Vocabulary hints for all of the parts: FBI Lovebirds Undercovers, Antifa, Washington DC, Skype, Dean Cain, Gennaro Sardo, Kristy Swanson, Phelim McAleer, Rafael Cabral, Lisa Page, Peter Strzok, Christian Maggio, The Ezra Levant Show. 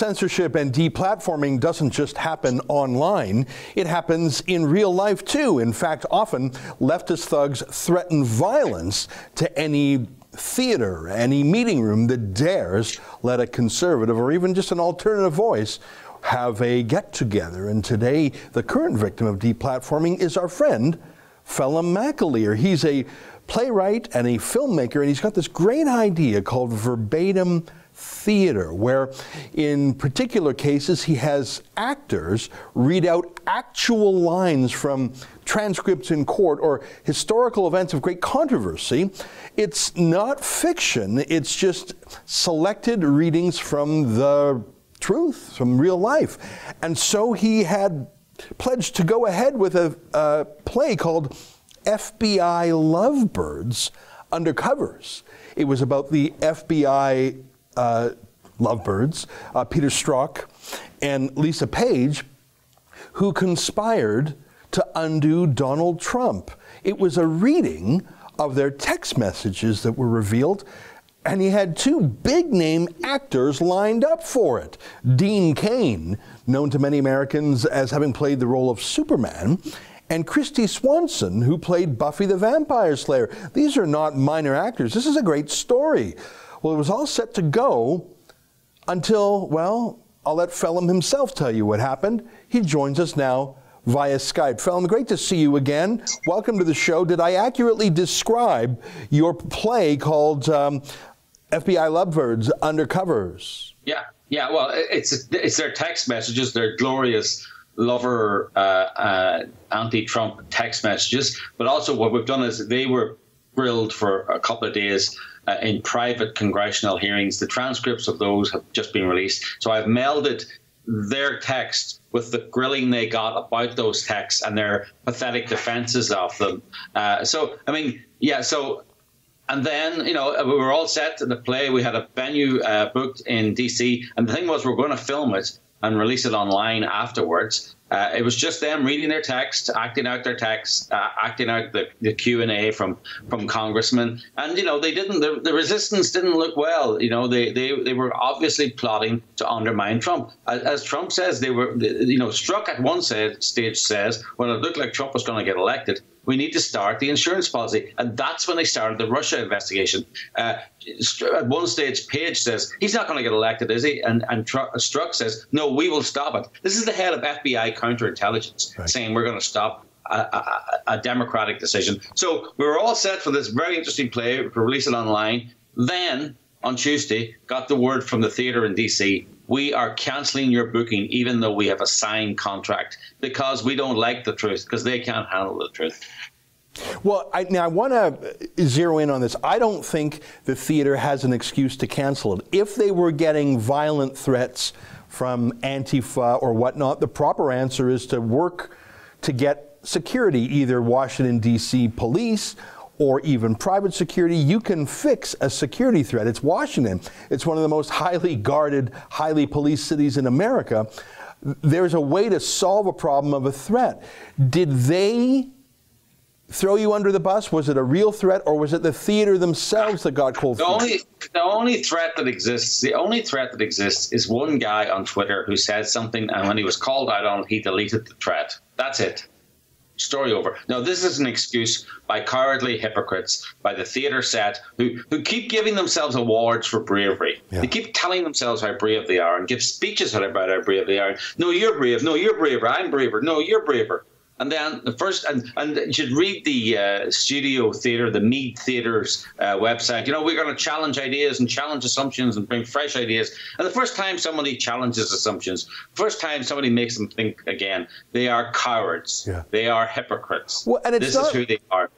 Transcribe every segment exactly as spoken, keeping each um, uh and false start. censorship and deplatforming doesn't just happen online. It happens in real life, too. In fact, often leftist thugs threaten violence to any theater, any meeting room that dares let a conservative or even just an alternative voice have a get-together. And today, the current victim of deplatforming is our friend, Phelim McAleer. He's a playwright and a filmmaker, and he's got this great idea called verbatim theater, where in particular cases he has actors read out actual lines from transcripts in court or historical events of great controversy. It's not fiction, it's just selected readings from the truth, from real life. And so he had pledged to go ahead with a, a play called F B I Lovebirds Undercovers. It was about the F B I uh, lovebirds, uh, Peter Strzok and Lisa Page, who conspired to undo Donald Trump. It was a reading of their text messages that were revealed, and he had two big-name actors lined up for it. Dean Cain, known to many Americans as having played the role of Superman, and Kristy Swanson, who played Buffy the Vampire Slayer. These are not minor actors. This is a great story. Well, it was all set to go until, well, I'll let Phelim himself tell you what happened. He joins us now via Skype. Phelim, great to see you again. Welcome to the show. Did I accurately describe your play called um, F B I Lovebirds Undercovers? Yeah, yeah. Well, it's it's their text messages, their glorious lover uh, uh, anti-Trump text messages. But also what we've done is they were grilled for a couple of days uh, in private congressional hearings. The transcripts of those have just been released. So I've melded their text with the grilling they got about those texts and their pathetic defenses of them. Uh, so, I mean, yeah, so... And then, you know, we were all set in the play. We had a venue uh, booked in D C And the thing was, we we're going to film it and release it online afterwards. Uh, it was just them reading their text, acting out their text, uh, acting out the, the Q and A from, from congressmen. And, you know, they didn't, the, the resistance didn't look well. You know, they, they, they were obviously plotting to undermine Trump. As, as Trump says, they were, you know, Strzok at one stage says, well, it looked like Trump was going to get elected. We need to start the insurance policy. And that's when they started the Russia investigation. Uh, at one stage, Page says, he's not going to get elected, is he? And, and Strzok says, no, we will stop it. This is the head of F B I counterintelligence right, saying we're going to stop a, a, a democratic decision. So we were all set for this very interesting play, release it online. Then, on Tuesday, got the word from the theater in D C, we are cancelling your booking, even though we have a signed contract, because we don't like the truth, because they can't handle the truth. Well, I, now I want to zero in on this. I don't think the theater has an excuse to cancel it. If they were getting violent threats from Antifa or whatnot, the proper answer is to work to get security, either Washington, D C police or even private security. You can fix a security threat. It's Washington. It's one of the most highly guarded, highly policed cities in America. There's a way to solve a problem of a threat. Did they throw you under the bus? Was it a real threat, or was it the theater themselves that got cold feet? The only, the only threat that exists, the only threat that exists is one guy on Twitter who said something, and when he was called out on it, he deleted the threat. That's it. Story over. Now, this is an excuse by cowardly hypocrites, by the theater set, who, who keep giving themselves awards for bravery. Yeah. They keep telling themselves how brave they are and give speeches about how brave they are. No, you're brave. No, you're braver. I'm braver. No, you're braver. And then the first, and, and you should read the uh, studio theater, the Mead Theater's uh, website. You know, we're going to challenge ideas and challenge assumptions and bring fresh ideas. And the first time somebody challenges assumptions, first time somebody makes them think again, they are cowards. Yeah. They are hypocrites. Well, and it's this not is who they are.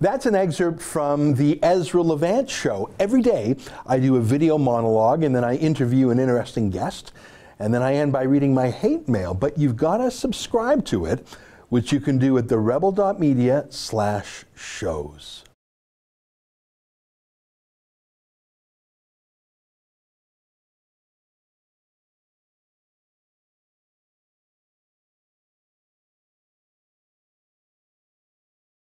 That's an excerpt from The Ezra Levant Show. Every day, I do a video monologue, and then I interview an interesting guest. And then I end by reading my hate mail, but you've got to subscribe to it, which you can do at the rebel dot media slash shows.